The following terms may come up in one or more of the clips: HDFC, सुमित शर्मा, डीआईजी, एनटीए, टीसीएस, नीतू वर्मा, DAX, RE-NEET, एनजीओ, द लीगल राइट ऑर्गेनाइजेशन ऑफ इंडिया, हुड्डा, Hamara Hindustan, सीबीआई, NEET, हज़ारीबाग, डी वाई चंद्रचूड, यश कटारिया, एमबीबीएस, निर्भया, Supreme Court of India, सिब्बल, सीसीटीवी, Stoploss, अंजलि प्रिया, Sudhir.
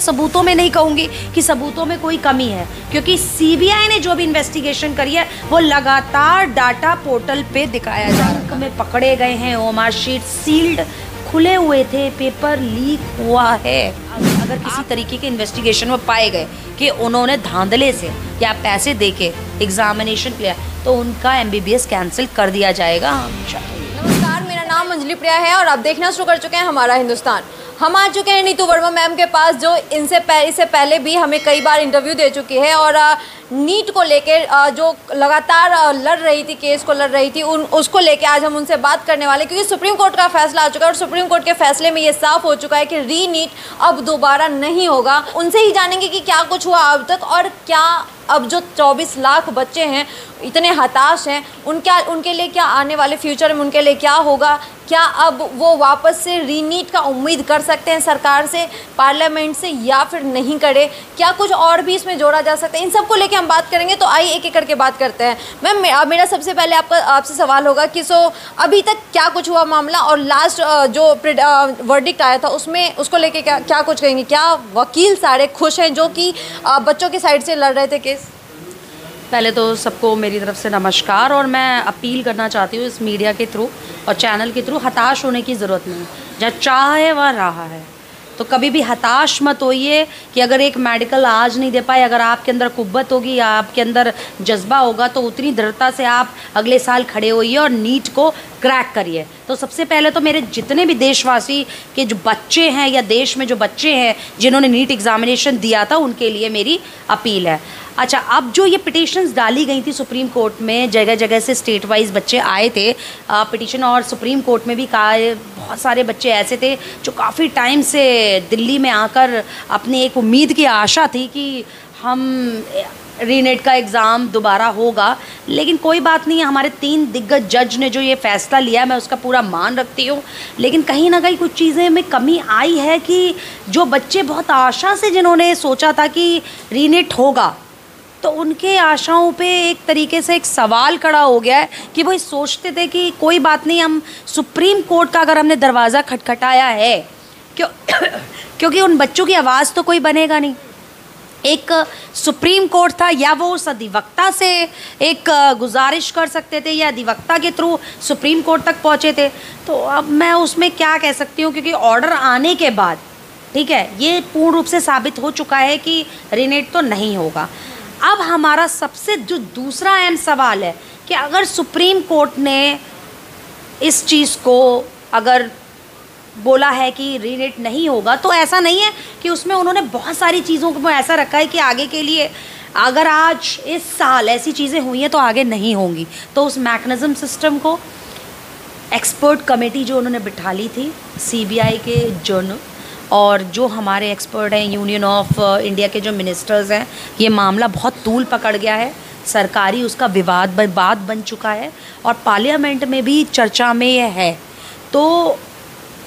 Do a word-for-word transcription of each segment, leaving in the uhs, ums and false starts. सबूतों में नहीं कहूँगी कि सबूतों में कोई कमी है, क्योंकि सीबीआई ने जो भी इन्वेस्टिगेशन करी है वो लगातार डाटा पोर्टल पे दिखाया जा रहा है। पकड़े गए हैं, ओमार शीट सील्ड खुले हुए थे, पेपर लीक हुआ है। अगर किसी तरीके के इन्वेस्टिगेशन में पाए गए कि उन्होंने धांधले से या पैसे देके एग्जामिनेशन किया, तो उनका एमबीबीएस कैंसिल कर दिया जाएगा। नमस्कार, मेरा नाम अंजलि प्रिया है और आप देखना शुरू कर चुके हैं हमारा हिंदुस्तान। हम आ चुके हैं नीतू वर्मा मैम के पास, जो इनसे पह, इससे पहले भी हमें कई बार इंटरव्यू दे चुकी है और नीट को लेकर जो लगातार लड़ रही थी, केस को लड़ रही थी, उन उसको लेकर आज हम उनसे बात करने वाले, क्योंकि सुप्रीम कोर्ट का फैसला आ चुका है और सुप्रीम कोर्ट के फैसले में ये साफ हो चुका है कि री नीट अब दोबारा नहीं होगा। उनसे ही जानेंगे कि क्या कुछ हुआ अब तक और क्या अब जो चौबीस लाख बच्चे हैं, इतने हताश हैं, उनका उनके लिए क्या आने वाले फ्यूचर में उनके लिए क्या होगा, क्या अब वो वापस से रीनीट का उम्मीद कर सकते हैं सरकार से, पार्लियामेंट से, या फिर नहीं करे, क्या कुछ और भी इसमें जोड़ा जा सकता है, इन सब को लेके हम बात करेंगे। तो आइए एक एक करके बात करते हैं। मैम, मेरा सबसे पहले आपका आपसे सवाल होगा कि सो अभी तक क्या कुछ हुआ मामला और लास्ट जो वर्डिक्ट आया था उसमें उसको लेके क्या क्या कुछ कहेंगे, क्या वकील सारे खुश हैं जो कि बच्चों के साइड से लड़ रहे थे केस? पहले तो सबको मेरी तरफ से नमस्कार, और मैं अपील करना चाहती हूँ इस मीडिया के थ्रू और चैनल के थ्रू, हताश होने की ज़रूरत नहीं, जहाँ चाह है वहाँ रहा है। तो कभी भी हताश मत होइए कि अगर एक मेडिकल आज नहीं दे पाए, अगर आपके अंदर कुब्बत होगी या आपके अंदर जज्बा होगा तो उतनी दृढ़ता से आप अगले साल खड़े होइए और नीट को क्रैक करिए। तो सबसे पहले तो मेरे जितने भी देशवासी के जो बच्चे हैं या देश में जो बच्चे हैं जिन्होंने नीट एग्ज़ामिनेशन दिया था, उनके लिए मेरी अपील है। अच्छा, अब जो ये पिटिशन्स डाली गई थी सुप्रीम कोर्ट में, जगह जगह से स्टेट वाइज बच्चे आए थे पिटिशन, और सुप्रीम कोर्ट में भी कहा बहुत सारे बच्चे ऐसे थे जो काफ़ी टाइम से दिल्ली में आकर अपनी एक उम्मीद की आशा थी कि हम रीनेट का एग्ज़ाम दोबारा होगा, लेकिन कोई बात नहीं है। हमारे तीन दिग्गज जज ने जो ये फ़ैसला लिया, मैं उसका पूरा मान रखती हूँ, लेकिन कहीं ना कहीं कुछ चीज़ें में कमी आई है कि जो बच्चे बहुत आशा से जिन्होंने सोचा था कि रीनेट होगा, तो उनके आशाओं पे एक तरीके से एक सवाल खड़ा हो गया है कि वो सोचते थे कि कोई बात नहीं, हम सुप्रीम कोर्ट का अगर हमने दरवाज़ा खटखटाया है क्यों क्योंकि उन बच्चों की आवाज़ तो कोई बनेगा नहीं। एक सुप्रीम कोर्ट था, या वो उस अधिवक्ता से एक गुजारिश कर सकते थे या अधिवक्ता के थ्रू सुप्रीम कोर्ट तक पहुँचे थे। तो अब मैं उसमें क्या कह सकती हूँ, क्योंकि ऑर्डर आने के बाद, ठीक है, ये पूर्ण रूप से साबित हो चुका है कि रीनेट तो नहीं होगा। अब हमारा सबसे जो दूसरा अहम सवाल है कि अगर सुप्रीम कोर्ट ने इस चीज़ को अगर बोला है कि रीनेट नहीं होगा, तो ऐसा नहीं है कि उसमें उन्होंने बहुत सारी चीज़ों को ऐसा रखा है कि आगे के लिए अगर आज इस साल ऐसी चीज़ें हुई हैं तो आगे नहीं होंगी। तो उस मैकेनिज़्म सिस्टम को एक्सपर्ट कमेटी जो उन्होंने बिठा ली थी सीबीआई के जर्नल, और जो हमारे एक्सपर्ट हैं यूनियन ऑफ इंडिया के जो मिनिस्टर्स हैं, ये मामला बहुत तूल पकड़ गया है, सरकारी उसका विवाद बात बन चुका है और पार्लियामेंट में भी चर्चा में यह है, तो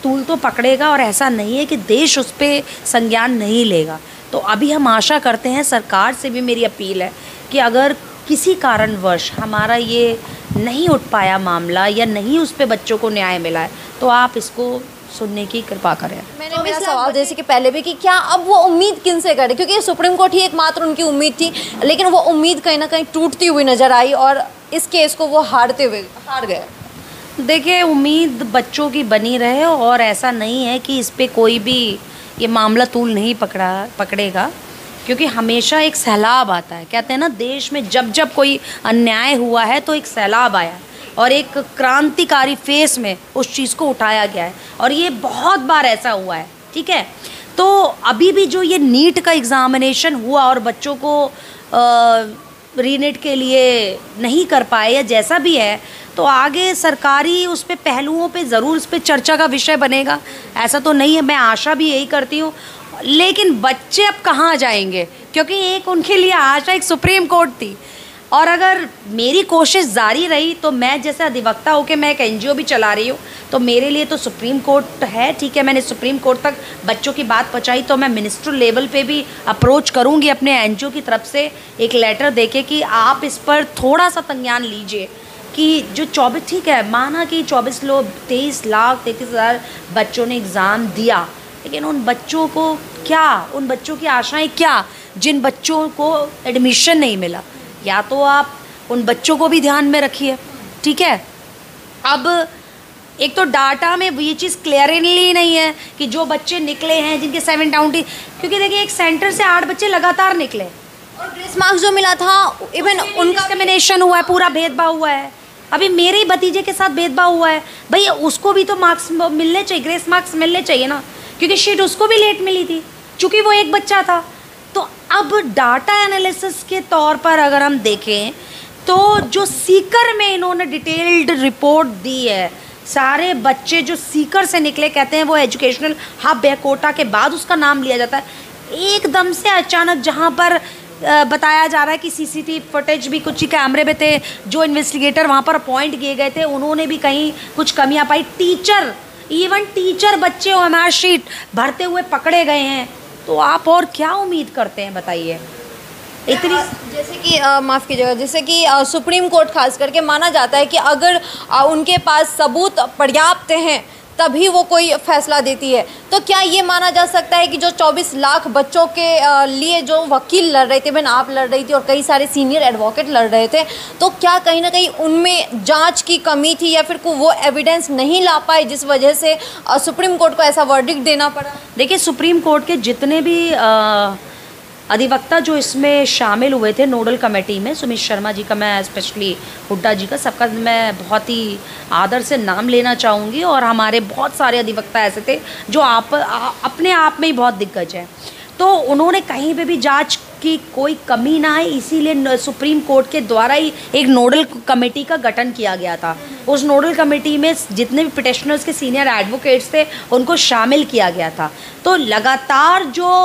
तूल तो पकड़ेगा और ऐसा नहीं है कि देश उस पर संज्ञान नहीं लेगा। तो अभी हम आशा करते हैं, सरकार से भी मेरी अपील है कि अगर किसी कारणवश हमारा ये नहीं उठ पाया मामला या नहीं उस पर बच्चों को न्याय मिला है, तो आप इसको सुनने की कृपा करें। मैंने मेरा सवाल जैसे कि पहले भी कि क्या अब वो उम्मीद किन से करें, क्योंकि सुप्रीम कोर्ट ही एकमात्र उनकी उम्मीद थी, लेकिन वो उम्मीद कहीं ना कहीं टूटती हुई नज़र आई और इस केस को वो हारते हुए हार गए। देखिए, उम्मीद बच्चों की बनी रहे और ऐसा नहीं है कि इस पर कोई भी ये मामला तूल नहीं पकड़ा पकड़ेगा, क्योंकि हमेशा एक सैलाब आता है। कहते हैं ना, देश में जब जब कोई अन्याय हुआ है तो एक सैलाब आया और एक क्रांतिकारी फेस में उस चीज़ को उठाया गया है, और ये बहुत बार ऐसा हुआ है, ठीक है। तो अभी भी जो ये नीट का एग्ज़ामिनेशन हुआ और बच्चों को रीनेट के लिए नहीं कर पाए या जैसा भी है, तो आगे सरकारी उस पर पहलुओं पे ज़रूर उस पर चर्चा का विषय बनेगा, ऐसा तो नहीं है। मैं आशा भी यही करती हूँ, लेकिन बच्चे अब कहाँ जाएंगे, क्योंकि एक उनके लिए आशा एक सुप्रीम कोर्ट थी, और अगर मेरी कोशिश जारी रही तो मैं जैसे अधिवक्ता होकर मैं एक एनजीओ भी चला रही हूँ, तो मेरे लिए तो सुप्रीम कोर्ट है, ठीक है। मैंने सुप्रीम कोर्ट तक बच्चों की बात पहुँचाई, तो मैं मिनिस्ट्रियल लेवल पे भी अप्रोच करूँगी अपने एनजीओ की तरफ से एक लेटर देके कि आप इस पर थोड़ा सा संज्ञान लीजिए कि जो चौबीस ठीक है माना कि चौबीस लोग तेईस लाख तैंतीस हज़ार बच्चों ने एग्ज़ाम दिया, लेकिन उन बच्चों को क्या उन बच्चों की आशाएं क्या जिन बच्चों को एडमिशन नहीं मिला, या तो आप उन बच्चों को भी ध्यान में रखिए, ठीक है। अब एक तो डाटा में ये चीज़ क्लियरली नहीं है कि जो बच्चे निकले हैं जिनके सेवन डाउंटी, क्योंकि देखिए एक सेंटर से आठ बच्चे लगातार निकले और ग्रेस मार्क्स जो मिला था, इवन उनका डिस्क्रिमिनेशन हुआ है, पूरा भेदभाव हुआ है। अभी मेरे ही भतीजे के साथ भेदभाव हुआ है, भैया उसको भी तो मार्क्स मिलने चाहिए, ग्रेस मार्क्स मिलने चाहिए ना, क्योंकि शीट उसको भी लेट मिली थी चूँकि वो एक बच्चा था। तो अब डाटा एनालिसिस के तौर पर अगर हम देखें तो जो सीकर में इन्होंने डिटेल्ड रिपोर्ट दी है, सारे बच्चे जो सीकर से निकले, कहते हैं वो एजुकेशनल हब है, कोटा के बाद उसका नाम लिया जाता है। एकदम से अचानक जहाँ पर बताया जा रहा है कि सीसीटीवी फुटेज भी कुछ ही कैमरे में थे, जो इन्वेस्टिगेटर वहाँ पर अपॉइंट किए गए थे उन्होंने भी कहीं कुछ कमियाँ पाई, टीचर इवन टीचर बच्चे एमआर शीट भरते हुए पकड़े गए हैं। तो आप और क्या उम्मीद करते हैं बताइए। इतनी जैसे कि माफ़ कीजिएगा, जैसे कि आ, सुप्रीम कोर्ट खास करके माना जाता है कि अगर आ, उनके पास सबूत पर्याप्त हैं तभी वो कोई फैसला देती है। तो क्या ये माना जा सकता है कि जो चौबीस लाख बच्चों के आ, लिए जो वकील लड़ रहे थे, बहन आप लड़ रही थी और कई सारे सीनियर एडवोकेट लड़ रहे थे, तो क्या कहीं ना कहीं उनमें जांच की कमी थी या फिर वो एविडेंस नहीं ला पाए जिस वजह से आ, सुप्रीम कोर्ट को ऐसा वर्डिक्ट देना पड़ा। देखिए सुप्रीम कोर्ट के जितने भी आ, अधिवक्ता जो इसमें शामिल हुए थे नोडल कमेटी में, सुमित शर्मा जी का, मैं स्पेशली हुड्डा जी का, सबका मैं बहुत ही आदर से नाम लेना चाहूँगी। और हमारे बहुत सारे अधिवक्ता ऐसे थे जो आप आ, अपने आप में ही बहुत दिग्गज हैं। तो उन्होंने कहीं पे भी जांच की कोई कमी ना है, इसीलिए सुप्रीम कोर्ट के द्वारा ही एक नोडल कमेटी का गठन किया गया था। उस नोडल कमेटी में जितने भी पिटिशनर्स के सीनियर एडवोकेट्स थे उनको शामिल किया गया था। तो लगातार जो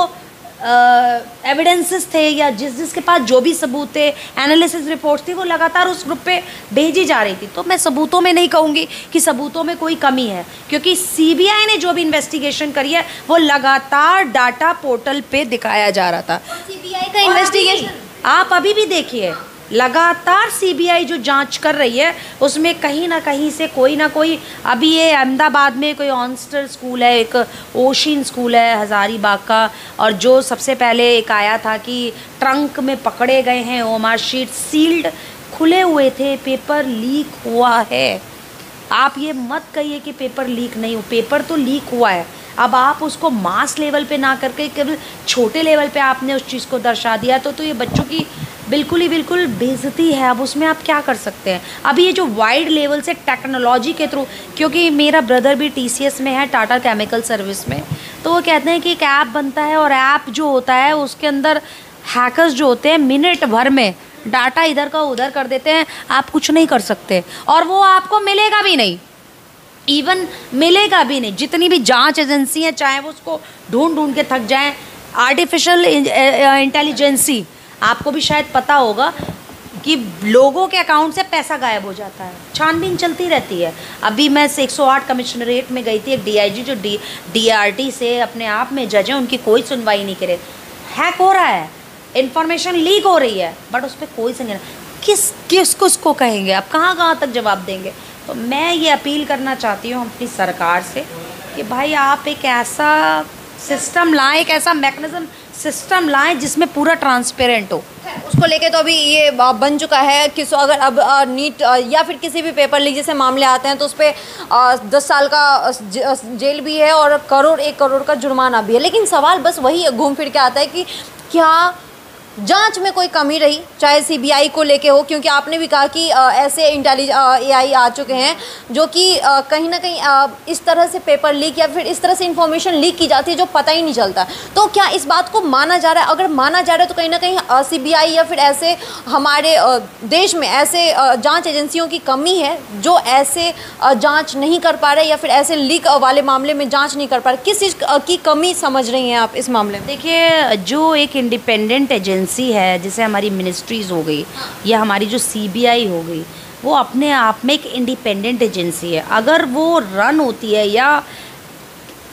एविडेंसेस uh, थे या जिस जिसके पास जो भी सबूत थे, एनालिसिस रिपोर्ट्स थी, वो लगातार उस ग्रुप पे भेजी जा रही थी। तो मैं सबूतों में नहीं कहूँगी कि सबूतों में कोई कमी है, क्योंकि सीबीआई ने जो भी इन्वेस्टिगेशन करी है वो लगातार डाटा पोर्टल पे दिखाया जा रहा था। सीबीआई का इन्वेस्टिगेशन आप अभी भी देखिए, लगातार सीबीआई जो जांच कर रही है उसमें कहीं ना कहीं से कोई ना कोई, अभी ये अहमदाबाद में कोई ऑनस्टर स्कूल है, एक ओशिन स्कूल है हज़ारीबाग का, और जो सबसे पहले एक आया था कि ट्रंक में पकड़े गए हैं, ओमर शीट सील्ड खुले हुए थे, पेपर लीक हुआ है। आप ये मत कहिए कि पेपर लीक नहीं हो, पेपर तो लीक हुआ है। अब आप उसको मास लेवल पे ना करके केवल छोटे लेवल पे आपने उस चीज़ को दर्शा दिया तो तो ये बच्चों की बिल्कुल ही बिल्कुल बेइज्जती है। अब उसमें आप क्या कर सकते हैं। अभी ये जो वाइड लेवल से टेक्नोलॉजी के थ्रू, क्योंकि मेरा ब्रदर भी टीसीएस में है, टाटा केमिकल सर्विस में, तो वो कहते हैं कि एक ऐप बनता है और ऐप जो होता है उसके अंदर हैकर्स जो होते हैं मिनट भर में डाटा इधर का उधर कर देते हैं, आप कुछ नहीं कर सकते और वो आपको मिलेगा भी नहीं, इवन मिलेगा भी नहीं। जितनी भी जांच एजेंसी हैं चाहे वो उसको ढूंढ ढूंढ के थक जाएं। आर्टिफिशियल इंटेलिजेंसी आपको भी शायद पता होगा कि लोगों के अकाउंट से पैसा गायब हो जाता है, छानबीन चलती रहती है। अभी मैं एक सौ आठ कमिश्नरेट में गई थी, एक डीआईजी जो डी डीआरटी से अपने आप में जज हैं, उनकी कोई सुनवाई नहीं करे। हैक हो रहा है, इन्फॉर्मेशन लीक हो रही है, बट उस पर कोई सुन किस किस को उसको कहेंगे, आप कहाँ कहाँ तक जवाब देंगे। तो मैं ये अपील करना चाहती हूँ अपनी सरकार से कि भाई आप एक ऐसा सिस्टम लाएँ, एक ऐसा मैकेनिज्म सिस्टम लाएँ जिसमें पूरा ट्रांसपेरेंट हो। उसको लेके तो अभी ये बन चुका है कि सो अगर अब नीट या फिर किसी भी पेपर लीक जैसे मामले आते हैं तो उस पर दस साल का जेल भी है और करोड़ एक करोड़ का जुर्माना भी है। लेकिन सवाल बस वही घूम फिर के आता है कि क्या जांच में कोई कमी रही, चाहे सीबीआई को लेके हो, क्योंकि आपने भी कहा कि ऐसे इंटेलिज एआई आ चुके हैं जो कि कहीं ना कहीं इस तरह से पेपर लीक या फिर इस तरह से इंफॉर्मेशन लीक की जाती है जो पता ही नहीं चलता। तो क्या इस बात को माना जा रहा है, अगर माना जा रहा है तो कहीं ना कहीं सीबीआई या फिर ऐसे हमारे देश में ऐसे जाँच एजेंसियों की कमी है जो ऐसे जाँच नहीं कर पा रहे या फिर ऐसे लीक वाले मामले में जाँच नहीं कर पा रहे, किस चीज़ की कमी समझ रही हैं आप इस मामले में। देखिए जो एक इंडिपेंडेंट एजेंसी है जैसे हमारी मिनिस्ट्रीज़ हो गई या हमारी जो सीबीआई हो गई, वो अपने आप में एक इंडिपेंडेंट एजेंसी है। अगर वो रन होती है या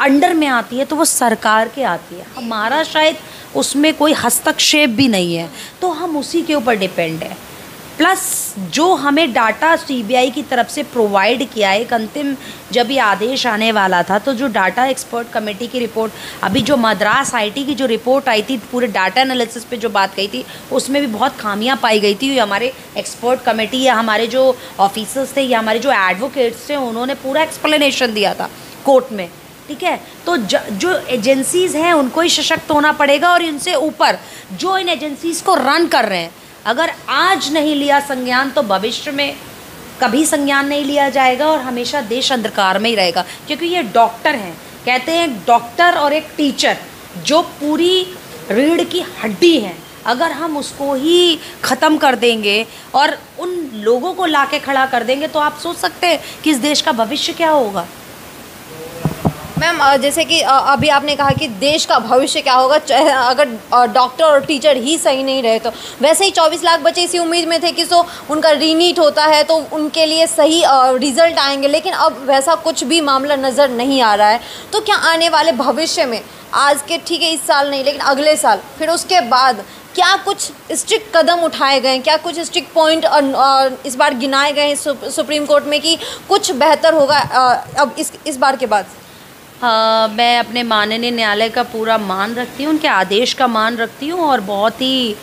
अंडर में आती है तो वो सरकार के आती है, हमारा शायद उसमें कोई हस्तक्षेप भी नहीं है, तो हम उसी के ऊपर डिपेंड है। प्लस जो हमें डाटा सीबीआई की तरफ से प्रोवाइड किया है, एक अंतिम जब ये आदेश आने वाला था तो जो डाटा एक्सपर्ट कमेटी की रिपोर्ट, अभी जो मद्रास आईटी की जो रिपोर्ट आई थी पूरे डाटा एनालिसिस पे जो बात कही थी, उसमें भी बहुत खामियां पाई गई थी। हमारे एक्सपर्ट कमेटी या हमारे जो ऑफिसर्स थे या हमारे जो एडवोकेट्स थे उन्होंने पूरा एक्सप्लेनेशन दिया था कोर्ट में, ठीक है। तो ज, जो एजेंसीज़ हैं उनको ही सशक्त होना पड़ेगा और इनसे ऊपर जो इन एजेंसीज़ को रन कर रहे हैं, अगर आज नहीं लिया संज्ञान तो भविष्य में कभी संज्ञान नहीं लिया जाएगा और हमेशा देश अंधकार में ही रहेगा। क्योंकि ये डॉक्टर हैं, कहते हैं डॉक्टर और एक टीचर जो पूरी रीढ़ की हड्डी हैं, अगर हम उसको ही ख़त्म कर देंगे और उन लोगों को ला के खड़ा कर देंगे तो आप सोच सकते हैं कि इस देश का भविष्य क्या होगा। मैम, जैसे कि अभी आपने कहा कि देश का भविष्य क्या होगा अगर डॉक्टर और टीचर ही सही नहीं रहे तो, वैसे ही चौबीस लाख बच्चे इसी उम्मीद में थे कि सो उनका रीनीट होता है तो उनके लिए सही रिजल्ट आएंगे, लेकिन अब वैसा कुछ भी मामला नज़र नहीं आ रहा है। तो क्या आने वाले भविष्य में, आज के ठीक है इस साल नहीं लेकिन अगले साल, फिर उसके बाद क्या कुछ स्ट्रिक्ट कदम उठाए गए, क्या कुछ स्ट्रिक्ट पॉइंट इस बार गिनाए गए सुप्रीम कोर्ट में कि कुछ बेहतर होगा अब इस इस बार के बाद? आ, मैं अपने माननीय न्यायालय का पूरा मान रखती हूँ, उनके आदेश का मान रखती हूँ और बहुत ही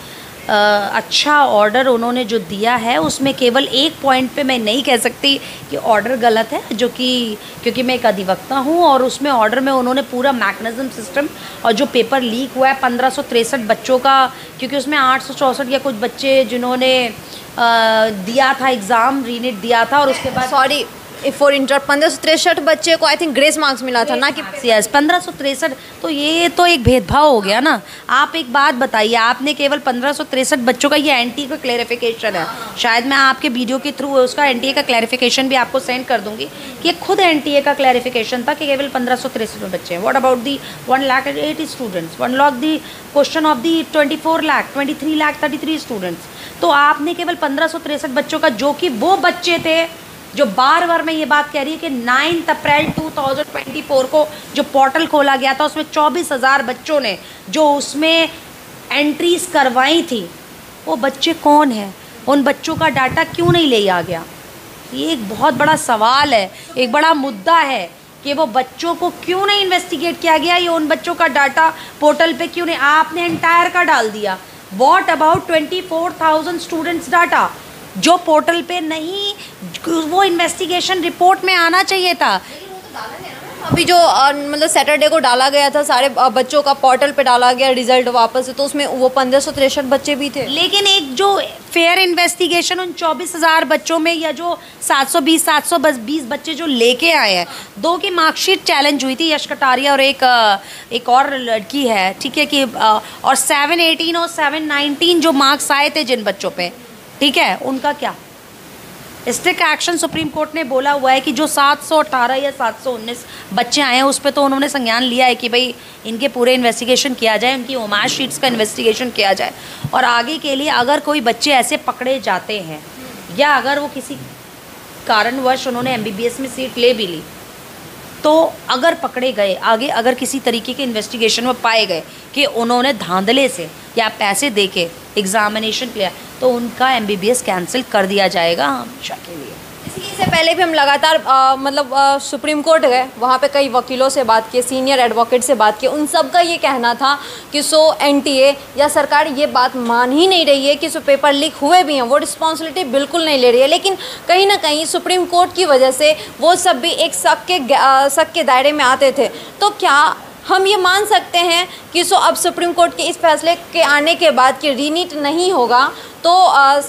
आ, अच्छा ऑर्डर उन्होंने जो दिया है उसमें केवल एक पॉइंट पे मैं नहीं कह सकती कि ऑर्डर गलत है, जो कि क्योंकि मैं एक अधिवक्ता हूँ और उसमें ऑर्डर में उन्होंने पूरा मैकेनिज्म सिस्टम और जो पेपर लीक हुआ है पंद्रह सौ तिरसठ बच्चों का, क्योंकि उसमें आठ सौ चौंसठ या कुछ बच्चे जिन्होंने दिया था एग्ज़ाम, रीनेट दिया था और उसके बाद सॉरी फोर इंटर पंद्रह सौ तिरसठ बच्चे को आई थिंक ग्रेस मार्क्स मिला था ना कि यस पंद्रह सौ तिरसठ। तो ये तो एक भेदभाव हो गया ना। आप एक बात बताइए, आपने केवल पंद्रह सौ तिरसठ बच्चों का, ये एनटीए का क्लेरिफिकेशन है, शायद मैं आपके वीडियो के थ्रू उसका एनटीए का क्लेरिफिकेशन भी आपको सेंड कर दूंगी कि खुद एनटीए का क्लेरिफिकेशन था कि केवल पंद्रह सौ तिरसठ बच्चे हैं। What about the one lakh eighty students, one lakh the question of the twenty four lakh twenty three lakh thirty three students. तो आपने केवल पंद्रह सौ तिरसठ बच्चों का, जो कि वो बच्चे थे जो बार बार मैं ये बात कह रही है कि नाइन्थ अप्रैल दो हज़ार चौबीस को जो पोर्टल खोला गया था उसमें चौबीस हज़ार बच्चों ने जो उसमें एंट्रीज करवाई थी, वो बच्चे कौन हैं, उन बच्चों का डाटा क्यों नहीं ले आ गया? ये एक बहुत बड़ा सवाल है, एक बड़ा मुद्दा है कि वो बच्चों को क्यों नहीं इन्वेस्टिगेट किया गया, ये उन बच्चों का डाटा पोर्टल पे क्यों नहीं, आपने एंटायर का डाल दिया। What about twenty four thousand students data जो पोर्टल पे नहीं, वो इन्वेस्टिगेशन रिपोर्ट में आना चाहिए था। अभी जो मतलब सैटरडे को डाला गया था, सारे बच्चों का पोर्टल पे डाला गया रिजल्ट वापस, तो उसमें वो पंद्रह सौ तिरसठ बच्चे भी थे, लेकिन एक जो फेयर इन्वेस्टिगेशन उन चौबीस हज़ार बच्चों में या जो सात सौ बीस सात सौ बीस बच्चे जो लेके आए हैं, दो की मार्कशीट चैलेंज हुई थी, यश कटारिया और एक एक और लड़की है, ठीक है, कि और सेवन एटीन और सेवन नाइनटीन जो मार्क्स आए थे जिन बच्चों पर, ठीक है, उनका क्या? स्ट्रिक्ट एक्शन सुप्रीम कोर्ट ने बोला हुआ है कि जो सात सौ अठारह या सात सौ उन्नीस बच्चे आए हैं उस पर तो उन्होंने संज्ञान लिया है कि भाई इनके पूरे इन्वेस्टिगेशन किया जाए, उनकी ओमाज शीट्स का इन्वेस्टिगेशन किया जाए और आगे के लिए अगर कोई बच्चे ऐसे पकड़े जाते हैं या अगर वो किसी कारणवश उन्होंने एमबीबीएस में सीट ले भी ली, तो अगर पकड़े गए, आगे अगर किसी तरीके के इन्वेस्टिगेशन में पाए गए कि उन्होंने धांधले से या पैसे दे के एग्जामिनेशन किया, तो उनका एमबीबीएस कैंसिल कर दिया जाएगा हमेशा के लिए। इससे पहले भी हम लगातार आ, मतलब आ, सुप्रीम कोर्ट गए, वहाँ पे कई वकीलों से बात की, सीनियर एडवोकेट से बात की, उन सब का ये कहना था कि सो एनटीए या सरकार ये बात मान ही नहीं रही है कि सो पेपर लीक हुए भी हैं, वो रिस्पॉन्सिबिलिटी बिल्कुल नहीं ले रही है। लेकिन कहीं ना कहीं सुप्रीम कोर्ट की वजह से वो सब भी एक शक के शक के दायरे में आते थे। तो क्या हम ये मान सकते हैं कि सो अब सुप्रीम कोर्ट के इस फैसले के आने के बाद कि रीनीट नहीं होगा, तो आ,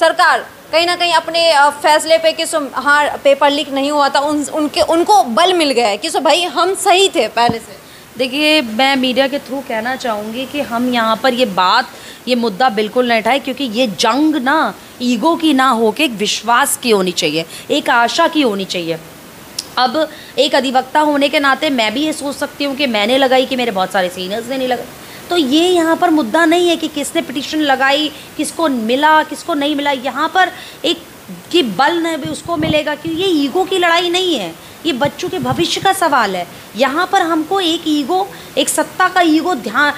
सरकार कहीं ना कहीं अपने फैसले पे कि सो हाँ पेपर लीक नहीं हुआ था, उन उनके उनको बल मिल गया है कि सो भाई हम सही थे पहले से? देखिए, मैं मीडिया के थ्रू कहना चाहूँगी कि हम यहाँ पर ये बात, ये मुद्दा बिल्कुल नहीं उठाए, क्योंकि ये जंग ना ईगो की ना होके एक विश्वास की होनी चाहिए, एक आशा की होनी चाहिए। अब एक अधिवक्ता होने के नाते मैं भी ये सोच सकती हूँ कि मैंने लगाई कि मेरे बहुत सारे सीनियर्स ने नहीं लगाई, तो ये यहाँ पर मुद्दा नहीं है कि किसने पिटिशन लगाई, किसको मिला किसको नहीं मिला। यहाँ पर एक कि बल न भी उसको मिलेगा, क्योंकि ये ईगो की लड़ाई नहीं है, ये बच्चों के भविष्य का सवाल है। यहाँ पर हमको एक ईगो, एक सत्ता का ईगो ध्यान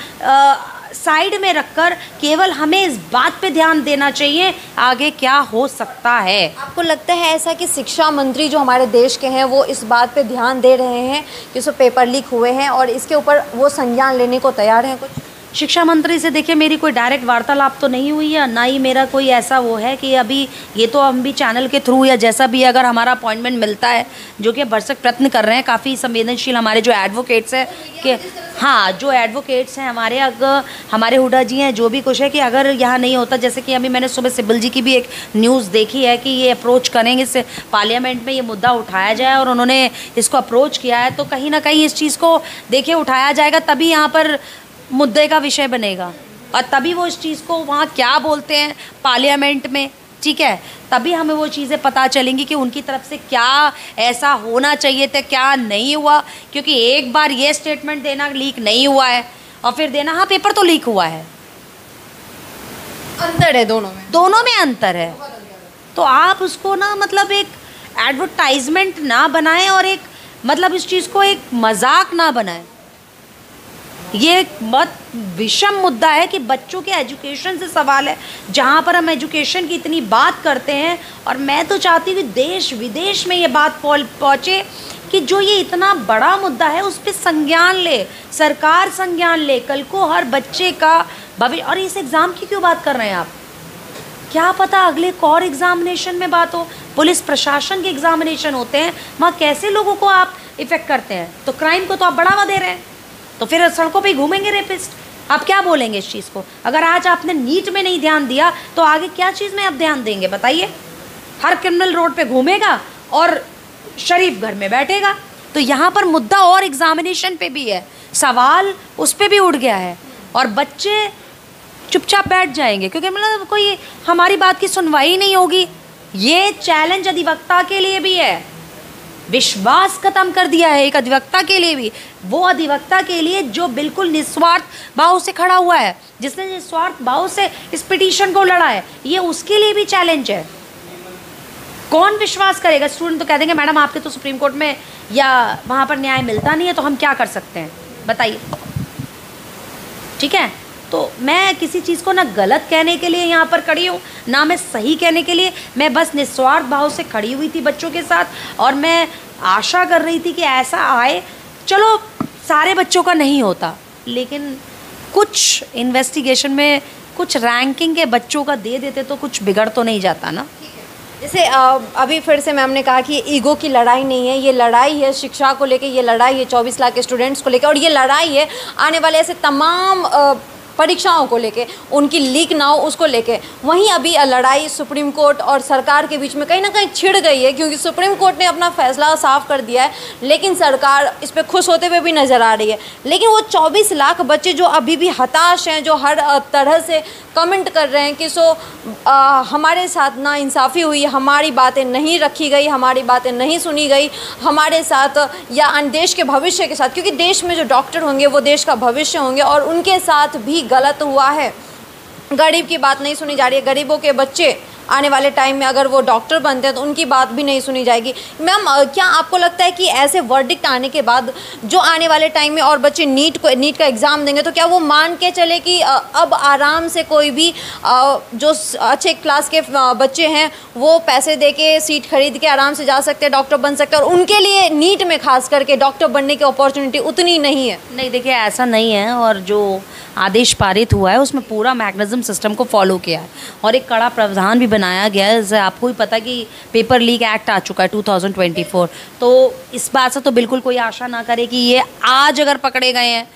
साइड में रखकर केवल हमें इस बात पे ध्यान देना चाहिए आगे क्या हो सकता है। आपको लगता है ऐसा कि शिक्षा मंत्री जो हमारे देश के हैं वो इस बात पे ध्यान दे रहे हैं कि उसमें पेपर लीक हुए हैं और इसके ऊपर वो संज्ञान लेने को तैयार हैं? कुछ शिक्षा मंत्री से देखिए मेरी कोई डायरेक्ट वार्तालाप तो नहीं हुई है, ना ही मेरा कोई ऐसा वो है कि अभी ये तो हम भी चैनल के थ्रू या जैसा भी अगर हमारा अपॉइंटमेंट मिलता है, जो कि भरसक प्रयत्न कर रहे हैं, काफ़ी संवेदनशील हमारे जो एडवोकेट्स हैं कि हाँ जो एडवोकेट्स हैं हमारे अगर हमारे हुड्डा जी हैं जो भी कुछ है कि अगर यहाँ नहीं होता, जैसे कि अभी मैंने सुबह सिब्बल जी की भी एक न्यूज़ देखी है कि ये अप्रोच करेंगे इससे पार्लियामेंट में ये मुद्दा उठाया जाए और उन्होंने इसको अप्रोच किया है, तो कहीं ना कहीं इस चीज़ को देखे उठाया जाएगा तभी यहाँ पर मुद्दे का विषय बनेगा और तभी वो इस चीज़ को वहाँ क्या बोलते हैं पार्लियामेंट में, ठीक है, तभी हमें वो चीज़ें पता चलेंगी कि उनकी तरफ से क्या ऐसा होना चाहिए था क्या नहीं हुआ। क्योंकि एक बार ये स्टेटमेंट देना लीक नहीं हुआ है और फिर देना हाँ पेपर तो लीक हुआ है, अंतर है दोनों में, दोनों में अंतर है। तो आप उसको ना मतलब एक एडवर्टाइजमेंट ना बनाएं और एक मतलब इस चीज़ को एक मजाक ना बनाएं। ये एक बहुत विषम मुद्दा है कि बच्चों के एजुकेशन से सवाल है, जहाँ पर हम एजुकेशन की इतनी बात करते हैं और मैं तो चाहती हूँ कि देश विदेश में ये बात पहुँचे कि जो ये इतना बड़ा मुद्दा है उस पर संज्ञान ले, सरकार संज्ञान ले, कल को हर बच्चे का भविष्य। और इस एग्ज़ाम की क्यों बात कर रहे हैं आप? क्या पता अगले कॉर एग्ज़ामिनेशन में बात हो, पुलिस प्रशासन के एग्ज़ामिनेशन होते हैं, वहाँ कैसे लोगों को आप इफ़ेक्ट करते हैं, तो क्राइम को तो आप बढ़ावा दे रहे हैं, तो फिर सड़कों पे ही घूमेंगे रेपिस्ट। आप क्या बोलेंगे इस चीज़ को? अगर आज आपने नीट में नहीं ध्यान दिया तो आगे क्या चीज़ में आप ध्यान देंगे बताइए? हर क्रिमिनल रोड पे घूमेगा और शरीफ घर में बैठेगा। तो यहाँ पर मुद्दा और एग्जामिनेशन पे भी है, सवाल उस पे भी उठ गया है और बच्चे चुपचाप बैठ जाएंगे क्योंकि मतलब कोई हमारी बात की सुनवाई नहीं होगी। ये चैलेंज अधिवक्ता के लिए भी है, विश्वास खत्म कर दिया है एक अधिवक्ता के लिए भी, वो अधिवक्ता के लिए जो बिल्कुल निस्वार्थ भाव से खड़ा हुआ है, जिसने निस्वार्थ भाव से इस पिटीशन को लड़ा है, ये उसके लिए भी चैलेंज है। कौन विश्वास करेगा? स्टूडेंट तो कह देंगे मैडम आपके तो सुप्रीम कोर्ट में या वहाँ पर न्याय मिलता नहीं है तो हम क्या कर सकते हैं बताइए। ठीक है, तो मैं किसी चीज़ को ना गलत कहने के लिए यहाँ पर खड़ी हूँ ना मैं सही कहने के लिए, मैं बस निस्वार्थ भाव से खड़ी हुई थी बच्चों के साथ और मैं आशा कर रही थी कि ऐसा आए। चलो सारे बच्चों का नहीं होता लेकिन कुछ इन्वेस्टिगेशन में कुछ रैंकिंग के बच्चों का दे देते तो कुछ बिगड़ तो नहीं जाता ना। जैसे अभी फिर से मैम ने कहा कि ये ईगो की लड़ाई नहीं है, ये लड़ाई है शिक्षा को लेकर, ये लड़ाई है चौबीस लाख के स्टूडेंट्स को लेकर और ये लड़ाई है आने वाले ऐसे तमाम परीक्षाओं को लेके, उनकी लीक ना हो उसको लेके। वहीं अभी लड़ाई सुप्रीम कोर्ट और सरकार के बीच में कहीं ना कहीं छिड़ गई है क्योंकि सुप्रीम कोर्ट ने अपना फैसला साफ कर दिया है लेकिन सरकार इस पे खुश होते हुए भी नज़र आ रही है। लेकिन वो चौबीस लाख बच्चे जो अभी भी हताश हैं, जो हर तरह से कमेंट कर रहे हैं कि सो आ, हमारे साथ ना इंसाफ़ी हुई, हमारी बातें नहीं रखी गई, हमारी बातें नहीं सुनी गई, हमारे साथ या देश के भविष्य के साथ, क्योंकि देश में जो डॉक्टर होंगे वो देश का भविष्य होंगे और उनके साथ भी गलत हुआ है। गरीब की बात नहीं सुनी जा रही है, गरीबों के बच्चे आने वाले टाइम में अगर वो डॉक्टर बनते हैं तो उनकी बात भी नहीं सुनी जाएगी। मैम क्या आपको लगता है कि ऐसे वर्डिक्ट आने के बाद जो आने वाले टाइम में और बच्चे नीट को नीट का एग्ज़ाम देंगे तो क्या वो मान के चले कि अब आराम से कोई भी जो अच्छे क्लास के बच्चे हैं वो पैसे दे के सीट खरीद के आराम से जा सकते हैं, डॉक्टर बन सकते हैं और उनके लिए नीट में खास करके डॉक्टर बनने की अपॉर्चुनिटी उतनी नहीं है? नहीं देखिए ऐसा नहीं है और जो आदेश पारित हुआ है उसमें पूरा मैकेनिज्म सिस्टम को फॉलो किया है और एक कड़ा प्रावधान भी बनाया गया है। आपको ही पता कि पेपर लीक एक्ट आ चुका है टू थाउजेंड ट्वेंटी फोर, तो इस बात से तो बिल्कुल कोई आशा ना करे कि ये आज अगर पकड़े गए हैं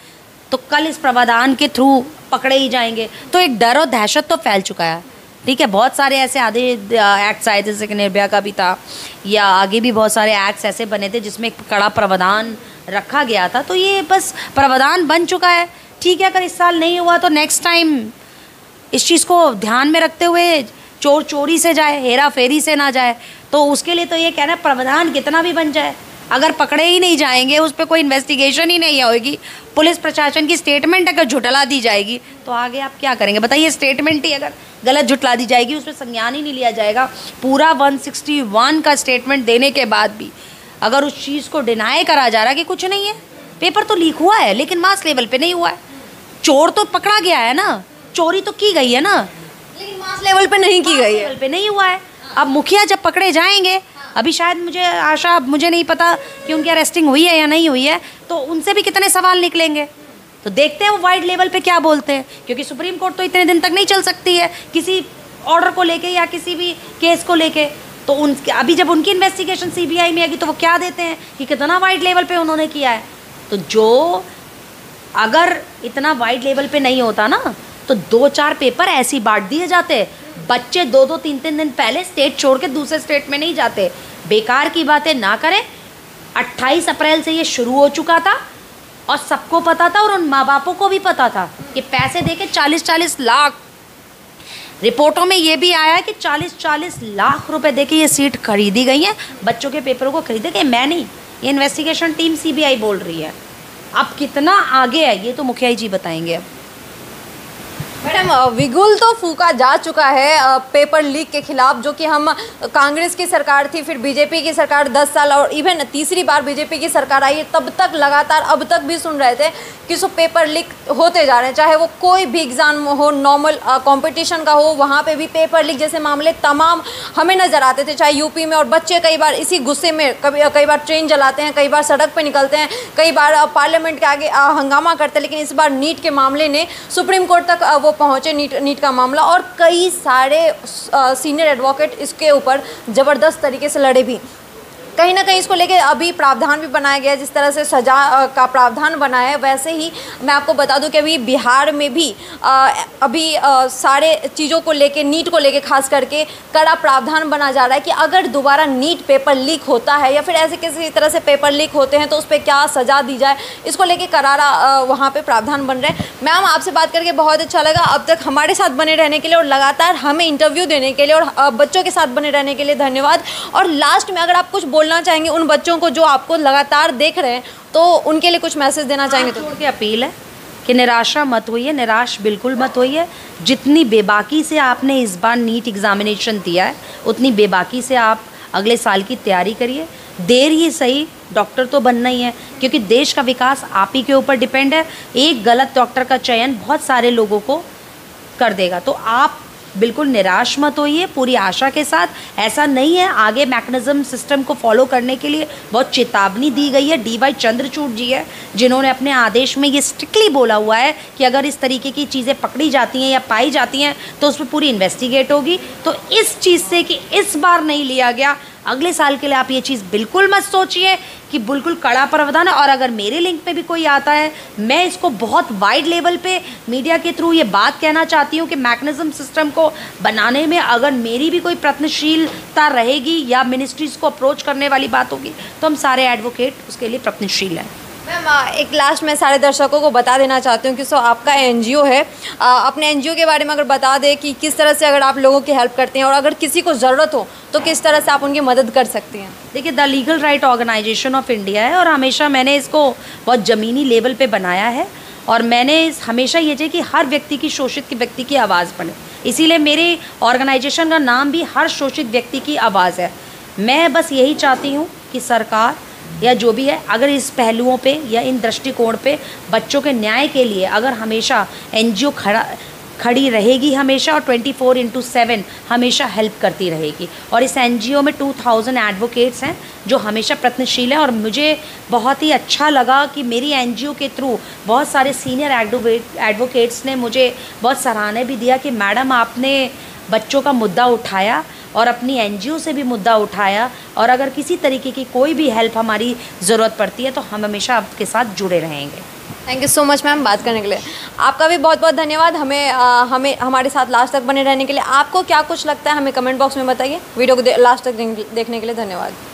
तो कल इस प्रावधान के थ्रू पकड़े ही जाएंगे। तो एक डर और दहशत तो फैल चुका है। ठीक है, बहुत सारे ऐसे आधे एक्ट्स आए थे जैसे कि निर्भया का भी था या आगे भी बहुत सारे एक्ट्स ऐसे बने थे जिसमें एक कड़ा प्रावधान रखा गया था। तो ये बस प्रावधान बन चुका है। ठीक है, अगर इस साल नहीं हुआ तो नेक्स्ट टाइम इस चीज़ को ध्यान में रखते हुए चोर चोरी से जाए, हेरा फेरी से ना जाए, तो उसके लिए तो ये कहना है प्रावधान कितना भी बन जाए अगर पकड़े ही नहीं जाएंगे, उस पर कोई इन्वेस्टिगेशन ही नहीं होगी, पुलिस प्रशासन की स्टेटमेंट अगर झुटला दी जाएगी तो आगे आप क्या करेंगे बताइए? स्टेटमेंट ही अगर गलत झुटला दी जाएगी, उस पर संज्ञान ही नहीं लिया जाएगा, पूरा वन सिक्सटी वन का स्टेटमेंट देने के बाद भी अगर उस चीज़ को डिनाई करा जा रहा कि कुछ नहीं है, पेपर तो लीक हुआ है लेकिन मास लेवल पर नहीं हुआ है, चोर तो पकड़ा गया है ना, चोरी तो की गई है ना, लेकिन मास लेवल पे नहीं की गई है, लेवल पे नहीं हुआ है। अब मुखिया जब पकड़े जाएंगे, अभी शायद मुझे आशा, मुझे नहीं पता कि उनकी अरेस्टिंग हुई है या नहीं हुई है, तो उनसे भी कितने सवाल निकलेंगे। तो देखते हैं वो वाइड लेवल पे क्या बोलते हैं, क्योंकि सुप्रीम कोर्ट तो इतने दिन तक नहीं चल सकती है किसी ऑर्डर को लेके या किसी भी केस को लेके। तो उन अभी जब उनकी इन्वेस्टिगेशन सीबीआई में आएगी तो वो क्या देते हैं कि कितना वाइड लेवल पे उन्होंने किया है। तो जो अगर इतना वाइड लेवल पे नहीं होता ना तो दो चार पेपर ऐसे ही बांट दिए जाते, बच्चे दो दो तीन तीन दिन पहले स्टेट छोड़ के दूसरे स्टेट में नहीं जाते। बेकार की बातें ना करें। अट्ठाईस अप्रैल से ये शुरू हो चुका था और सबको पता था और उन माँ बापों को भी पता था कि पैसे दे के चालीस चालीस लाख, रिपोर्टों में ये भी आया है कि चालीस चालीस लाख रुपए देके ये सीट खरीदी गई है, बच्चों के पेपरों को खरीदे गए। मैं नहीं, ये इन्वेस्टिगेशन टीम सीबीआई बोल रही है। अब कितना आगे है ये तो मुखिया जी बताएंगे। मैडम, विगुल तो फूका जा चुका है पेपर लीक के खिलाफ, जो कि हम कांग्रेस की सरकार थी, फिर बीजेपी की सरकार दस साल और इवन तीसरी बार बीजेपी की सरकार आई है तब तक लगातार अब तक भी सुन रहे थे कि सो पेपर लीक होते जा रहे हैं। चाहे वो कोई भी एग्ज़ाम हो, नॉर्मल कंपटीशन का हो, वहाँ पे भी पेपर लीक जैसे मामले तमाम हमें नज़र आते थे, चाहे यूपी में। और बच्चे कई बार इसी गुस्से में कभी कई बार ट्रेन जलाते हैं, कई बार सड़क पर निकलते हैं, कई बार पार्लियामेंट के आगे हंगामा करते हैं। लेकिन इस बार नीट के मामले ने सुप्रीम कोर्ट तक वो पहुँचे, नीट नीट का मामला, और कई सारे सीनियर एडवोकेट इसके ऊपर ज़बरदस्त तरीके से लड़े भी। कहीं ना कहीं इसको लेके अभी प्रावधान भी बनाया गया, जिस तरह से सजा का प्रावधान बना है वैसे ही मैं आपको बता दूं कि अभी बिहार में भी आ, अभी आ, सारे चीज़ों को लेके, नीट को लेके खास करके कड़ा प्रावधान बना जा रहा है कि अगर दोबारा नीट पेपर लीक होता है या फिर ऐसे किसी तरह से पेपर लीक होते हैं तो उस पर क्या सज़ा दी जाए, इसको लेके करारा वहाँ पर प्रावधान बन रहे हैं। मैम, आपसे बात करके बहुत अच्छा लगा। अब तक हमारे साथ बने रहने के लिए और लगातार हमें इंटरव्यू देने के लिए और बच्चों के साथ बने रहने के लिए धन्यवाद। और लास्ट में अगर आप कुछ बोलना चाहेंगे उन बच्चों को जो आपको लगातार देख रहे हैं, तो उनके लिए कुछ मैसेज देना चाहेंगे तो उनकी अपील है कि निराशा मत होइए, निराश बिल्कुल मत होइए। जितनी बेबाकी से आपने इस बार नीट एग्जामिनेशन दिया है उतनी बेबाकी से आप अगले साल की तैयारी करिए। देर ही सही, डॉक्टर तो बनना ही है, क्योंकि देश का विकास आप ही के ऊपर डिपेंड है। एक गलत डॉक्टर का चयन बहुत सारे लोगों को कर देगा। तो आप बिल्कुल निराश मत होइए, पूरी आशा के साथ। ऐसा नहीं है, आगे मैकेनिज्म सिस्टम को फॉलो करने के लिए बहुत चेतावनी दी गई है। डी वाई चंद्रचूड जी है जिन्होंने अपने आदेश में ये स्ट्रिक्टली बोला हुआ है कि अगर इस तरीके की चीज़ें पकड़ी जाती हैं या पाई जाती हैं तो उस पर पूरी इन्वेस्टिगेट होगी। तो इस चीज़ से कि इस बार नहीं लिया गया, अगले साल के लिए आप ये चीज़ बिल्कुल मत सोचिए कि बिल्कुल कड़ा प्रावधान है। और अगर मेरे लिंक पे भी कोई आता है, मैं इसको बहुत वाइड लेवल पे मीडिया के थ्रू ये बात कहना चाहती हूँ कि मैकेनिज्म सिस्टम को बनाने में अगर मेरी भी कोई प्रयत्नशीलता रहेगी या मिनिस्ट्रीज़ को अप्रोच करने वाली बात होगी तो हम सारे एडवोकेट उसके लिए प्रयत्नशील हैं। मैम, एक लास्ट में सारे दर्शकों को बता देना चाहती हूँ कि सो आपका एनजीओ है, आ, अपने एनजीओ के बारे में अगर बता दें कि किस तरह से अगर आप लोगों की हेल्प करते हैं और अगर किसी को ज़रूरत हो तो किस तरह से आप उनकी मदद कर सकते हैं। देखिए, द लीगल राइट ऑर्गेनाइजेशन ऑफ इंडिया है और हमेशा मैंने इसको बहुत ज़मीनी लेवल पर बनाया है और मैंने हमेशा ये चाहिए कि हर व्यक्ति की, शोषित व्यक्ति की आवाज़ बने, इसीलिए मेरे ऑर्गेनाइजेशन का नाम भी हर शोषित व्यक्ति की आवाज़ है। मैं बस यही चाहती हूँ कि सरकार या जो भी है, अगर इस पहलुओं पे या इन दृष्टिकोण पे बच्चों के न्याय के लिए अगर हमेशा एनजीओ खड़ा खड़ी रहेगी हमेशा और चौबीस इंटू सात हमेशा हेल्प करती रहेगी। और इस एनजीओ में दो हज़ार एडवोकेट्स हैं जो हमेशा प्रयत्नशील हैं और मुझे बहुत ही अच्छा लगा कि मेरी एनजीओ के थ्रू बहुत सारे सीनियर एडवोकेट्स ने मुझे बहुत सराहना भी दिया कि मैडम आपने बच्चों का मुद्दा उठाया और अपनी एनजीओ से भी मुद्दा उठाया और अगर किसी तरीके की कोई भी हेल्प हमारी ज़रूरत पड़ती है तो हम हमेशा आपके साथ जुड़े रहेंगे। Thank you so much ma'am, बात करने के लिए आपका भी बहुत बहुत धन्यवाद। हमें आ, हमें हमारे साथ लास्ट तक बने रहने के लिए। आपको क्या कुछ लगता है हमें कमेंट बॉक्स में बताइए। वीडियो को लास्ट तक देखने के लिए धन्यवाद।